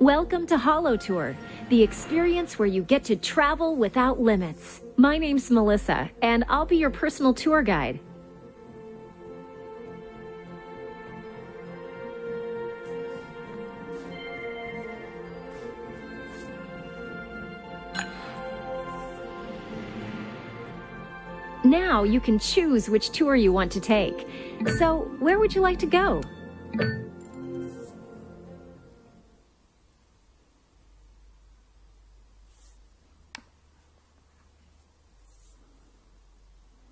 Welcome to Holo Tour, the experience where you get to travel without limits. My name's Melissa, and I'll be your personal tour guide. Now you can choose which tour you want to take. So, where would you like to go?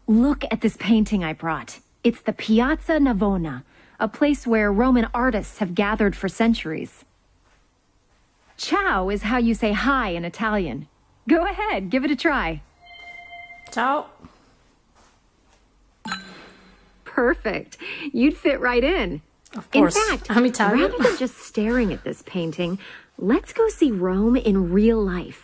Look at this painting I brought. It's the Piazza Navona, a place where Roman artists have gathered for centuries. Ciao is how you say hi in Italian. Go ahead, give it a try. Ciao. Perfect. You'd fit right in. Of course. In fact, I'm Italian. Rather than just staring at this painting, let's go see Rome in real life.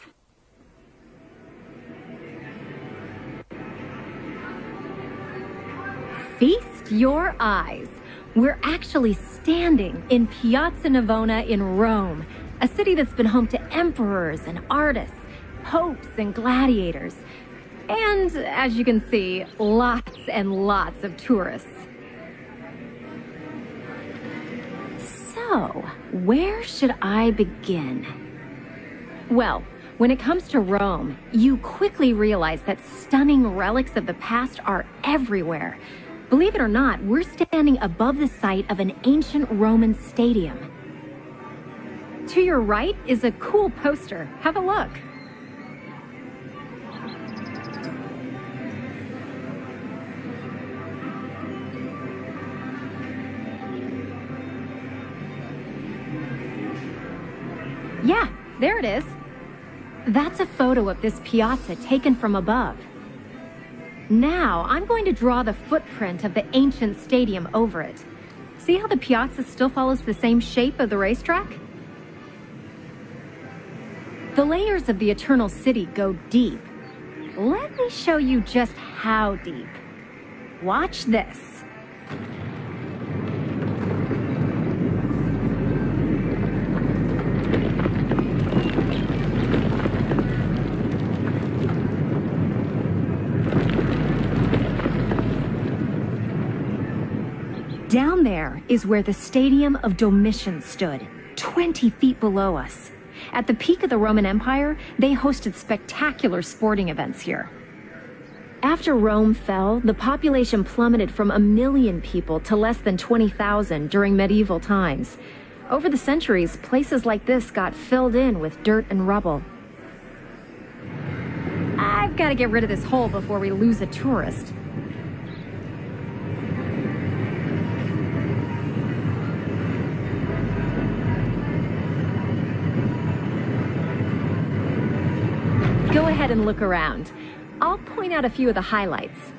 Feast your eyes. We're actually standing in Piazza Navona in Rome, a city that's been home to emperors and artists, popes and gladiators, and, as you can see, lots and lots of tourists. So, where should I begin? Well, when it comes to Rome, you quickly realize that stunning relics of the past are everywhere. Believe it or not, we're standing above the site of an ancient Roman stadium. To your right is a cool poster. Have a look. Yeah, there it is. That's a photo of this piazza taken from above. Now, I'm going to draw the footprint of the ancient stadium over it. See how the piazza still follows the same shape of the racetrack? The layers of the Eternal City go deep. Let me show you just how deep. Watch this. Down there is where the Stadium of Domitian stood, 20 feet below us. At the peak of the Roman Empire, they hosted spectacular sporting events here. After Rome fell, the population plummeted from 1 million people to less than 20,000 during medieval times. Over the centuries, places like this got filled in with dirt and rubble. I've got to get rid of this hole before we lose a tourist. Go ahead and look around. I'll point out a few of the highlights.